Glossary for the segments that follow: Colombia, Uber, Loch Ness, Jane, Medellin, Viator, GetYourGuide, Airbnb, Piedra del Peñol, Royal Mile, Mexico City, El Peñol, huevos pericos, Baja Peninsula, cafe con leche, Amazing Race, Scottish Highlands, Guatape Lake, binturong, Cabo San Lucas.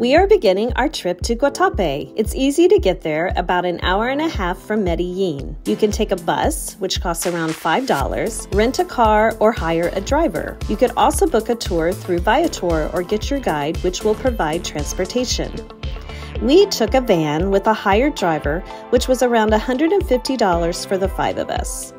We are beginning our trip to Guatape. It's easy to get there, about an hour and a half from Medellin. You can take a bus, which costs around $5, rent a car, or hire a driver. You could also book a tour through Viator or GetYourGuide, which will provide transportation. We took a van with a hired driver, which was around $150 for the five of us.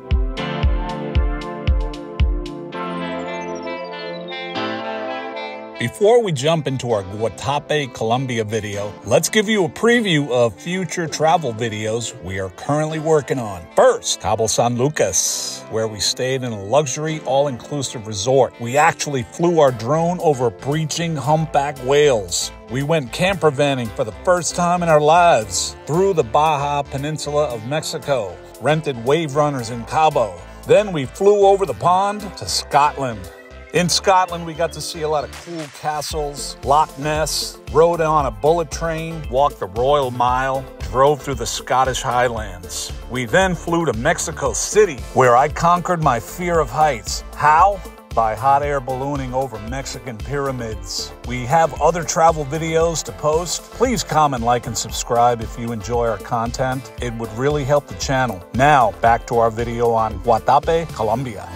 Before we jump into our Guatape, Colombia video, let's give you a preview of future travel videos we are currently working on. First, Cabo San Lucas, where we stayed in a luxury, all-inclusive resort. We actually flew our drone over breaching humpback whales. We went camper vanning for the first time in our lives through the Baja Peninsula of Mexico, rented wave runners in Cabo. Then we flew over the pond to Scotland. In Scotland, we got to see a lot of cool castles, Loch Ness, rode on a bullet train, walked the Royal Mile, drove through the Scottish Highlands. We then flew to Mexico City, where I conquered my fear of heights. How? By hot air ballooning over Mexican pyramids. We have other travel videos to post. Please comment, like, and subscribe if you enjoy our content. It would really help the channel. Now, back to our video on Guatape, Colombia.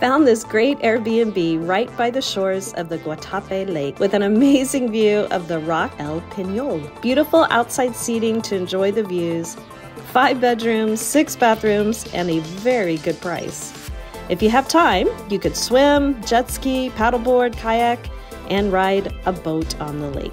Found this great Airbnb right by the shores of the Guatape Lake with an amazing view of the Rock El Peñol. Beautiful outside seating to enjoy the views, 5 bedrooms, 6 bathrooms, and a very good price. If you have time, you could swim, jet ski, paddleboard, kayak, and ride a boat on the lake.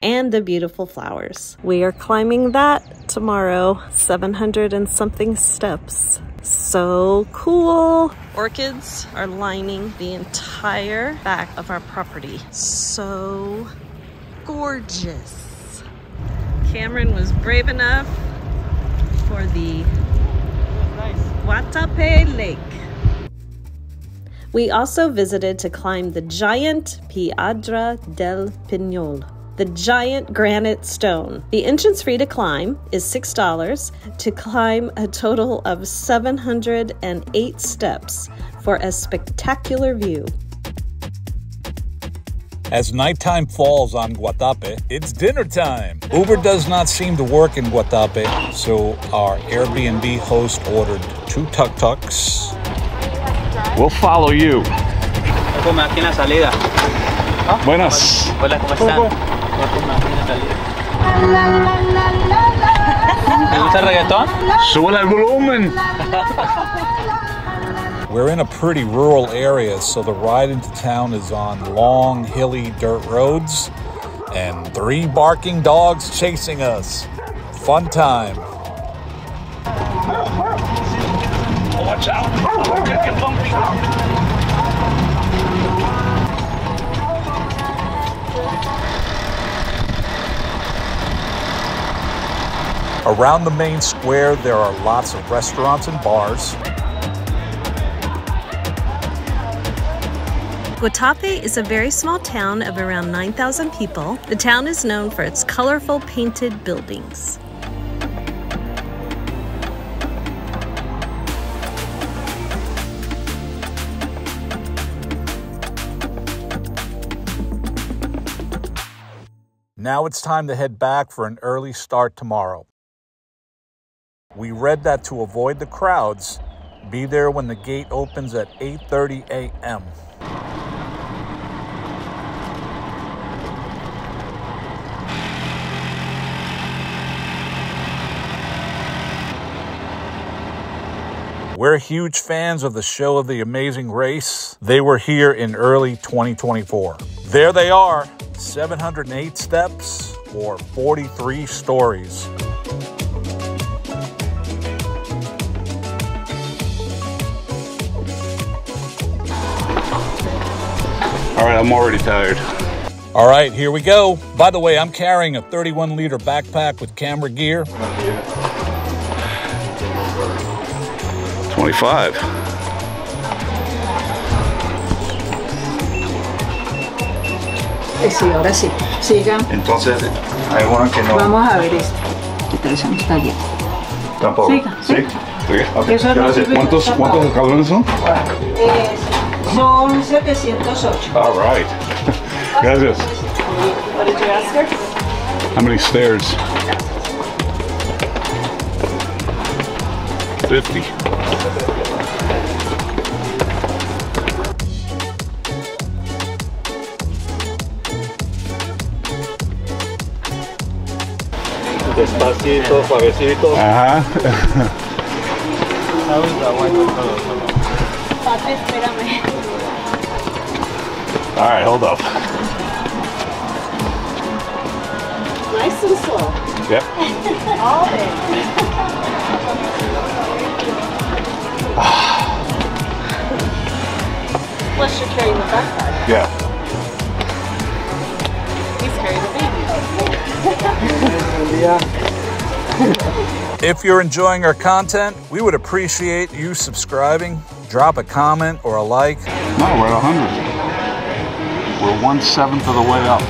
And the beautiful flowers. We are climbing that tomorrow, 700 and something steps. So cool. Orchids are lining the entire back of our property. So gorgeous. Cameron was brave enough for the Guatape Lake. We also visited to climb the giant Piedra del Peñol, the giant granite stone. The entrance fee to climb is $6 to climb a total of 708 steps for a spectacular view. As nighttime falls on Guatape, it's dinner time. Uber does not seem to work in Guatape, so our Airbnb host ordered 2 tuk-tuks. We'll follow you. Buenas. Hola, ¿cómo están? We're in a pretty rural area, so the ride into town is on long, hilly dirt roads and 3 barking dogs chasing us. Fun time. Watch out. Around the main square, there are lots of restaurants and bars. Guatape is a very small town of around 9,000 people. The town is known for its colorful painted buildings. Now it's time to head back for an early start tomorrow. We read that to avoid the crowds, be there when the gate opens at 8:30 a.m. We're huge fans of the show of the Amazing Race. They were here in early 2024. There they are, 708 steps or 43 stories. All right, I'm already tired. All right, here we go. By the way, I'm carrying a 31-liter backpack with camera gear. 25. Sí, ahora sí. Siga. Entonces, hay uno que no. Vamos a ver esto. Que eso no está bien. Tampoco. Siga. Sí. ¿Sí? Okay. Eso no sé. ¿Cuántos escalones son? Son 708. All right. Gracias. What did you ask her? How many stairs? 50. Despacito, suavecito. Ajá. Papi, espérame. All right, hold up. Nice and slow. Yep. All day. Plus you're carrying the backpack. Yeah. He's carrying the baby. Yeah. If you're enjoying our content, we would appreciate you subscribing. Drop a comment or a like. No, we're at 100. We're 1/7 of the way up.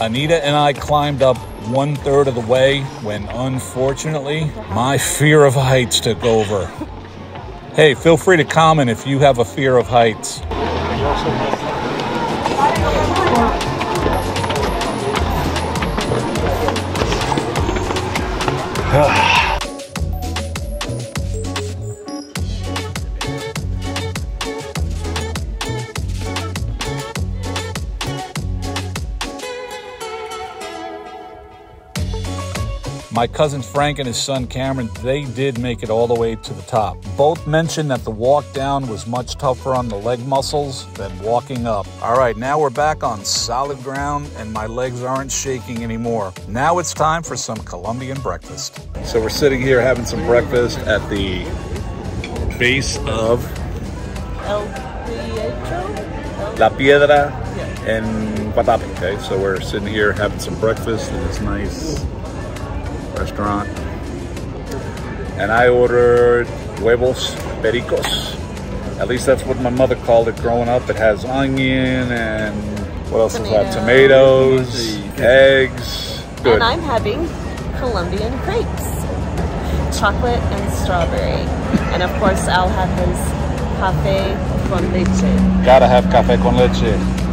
Anita and I climbed up 1/3 of the way when, unfortunately, my fear of heights took over. Hey, feel free to comment if you have a fear of heights. My cousin Frank and his son Cameron, they did make it all the way to the top. Both mentioned that the walk down was much tougher on the leg muscles than walking up. All right, now we're back on solid ground and my legs aren't shaking anymore. Now it's time for some Colombian breakfast. So we're sitting here having some breakfast at the base of La Piedra in Guatape. Okay, so we're sitting here having some breakfast and it's nice restaurant, and I ordered huevos pericos. At least that's what my mother called it growing up. It has onion and what else is that? Tomatoes, eggs. Good. And I'm having Colombian crepes, chocolate and strawberry, and of course I'll have this cafe con leche. Gotta have cafe con leche.